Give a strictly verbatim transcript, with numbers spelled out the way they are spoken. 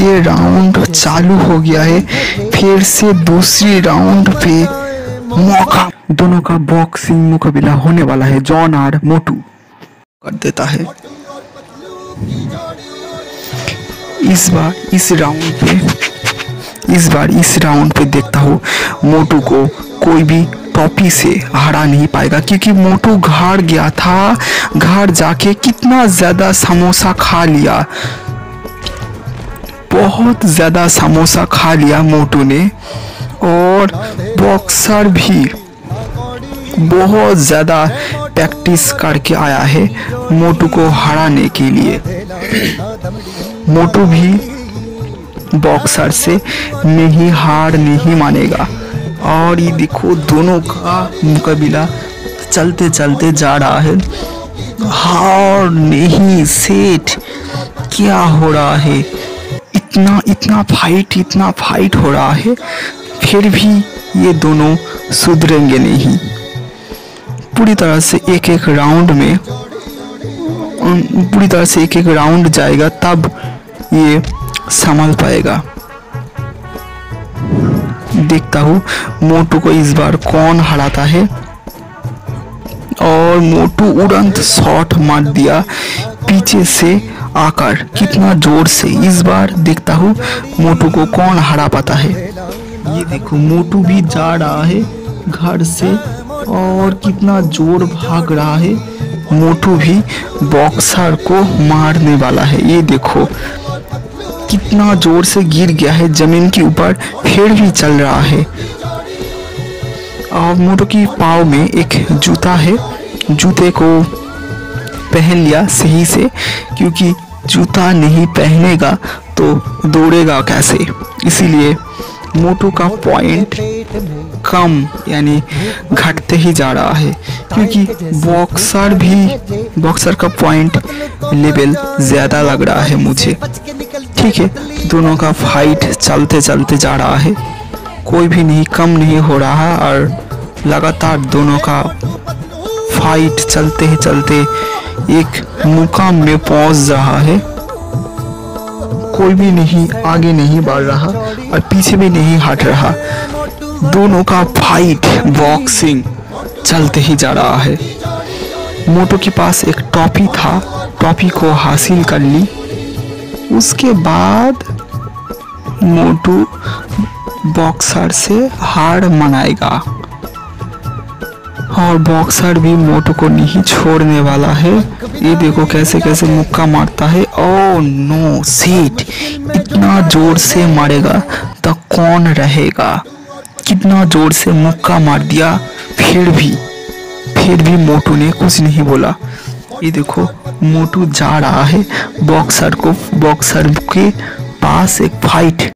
ये राउंड चालू हो गया है। फिर से दूसरी राउंड पे मौका, दोनों का बॉक्सिंग मुकाबला होने वाला है। जॉन आर मोटू कर देता है। इस बार इस राउंड पे इस बार इस राउंड पे देखता हूँ मोटू को कोई भी टॉपी से हरा नहीं पाएगा, क्योंकि मोटू घर गया था। घर जाके कितना ज़्यादा समोसा खा लिया, बहुत ज़्यादा समोसा खा लिया मोटू ने। और बॉक्सर भी बहुत ज़्यादा प्रैक्टिस करके आया है मोटू को हराने के लिए। मोटू भी बॉक्सर से नहीं, हार नहीं मानेगा। और ये देखो दोनों का मुकाबला चलते चलते जा रहा है। हार नहीं सेठ, क्या हो रहा है? इतना इतना फाइट इतना फाइट हो रहा है, फिर भी ये दोनों सुधरेंगे नहीं। पूरी तरह से एक एक राउंड में पूरी तरह से एक एक राउंड जाएगा, तब ये संभाल पाएगा। देखता हूँ मोटू को इस बार कौन हराता है। और मोटू उड़ंत शॉट मार दिया पीछे से आकर, कितना जोर से। इस बार देखता हूँ मोटू को कौन हरा पाता है। ये देखो मोटू भी जा रहा है घर से, और कितना जोर भाग रहा है। मोटू भी बॉक्सर को मारने वाला है। ये देखो कितना जोर से गिर गया है जमीन के ऊपर, फिर भी चल रहा है। और मोटू की पाँव में एक जूता है, जूते को पहन लिया सही से, क्योंकि जूता नहीं पहनेगा तो दौड़ेगा कैसे। इसीलिए मोटू का पॉइंट कम यानी घटते ही जा रहा है, क्योंकि बॉक्सर भी बॉक्सर का पॉइंट लेवल ज़्यादा लग रहा है मुझे। ठीक है, दोनों का फाइट चलते चलते जा रहा है, कोई भी नहीं कम नहीं हो रहा है। और लगातार दोनों का फाइट चलते ही चलते एक मुकाम में पहुंच रहा है। कोई भी नहीं आगे नहीं बढ़ रहा और पीछे भी नहीं हट रहा। दोनों का फाइट बॉक्सिंग चलते ही जा रहा है। मोटू के पास एक टॉपी था, टॉपी को हासिल कर ली। उसके बाद मोटू बॉक्सर से हार मनाएगा, और बॉक्सर भी मोटू को नहीं छोड़ने वाला है। ये देखो कैसे कैसे मुक्का मारता है। ओ नो सीट, इतना जोर से मारेगा तो कौन रहेगा। कितना जोर से मुक्का मार दिया, फिर भी फिर भी मोटू ने कुछ नहीं बोला। ये देखो मोटू जा रहा है बॉक्सर को बॉक्सर के पास एक फाइट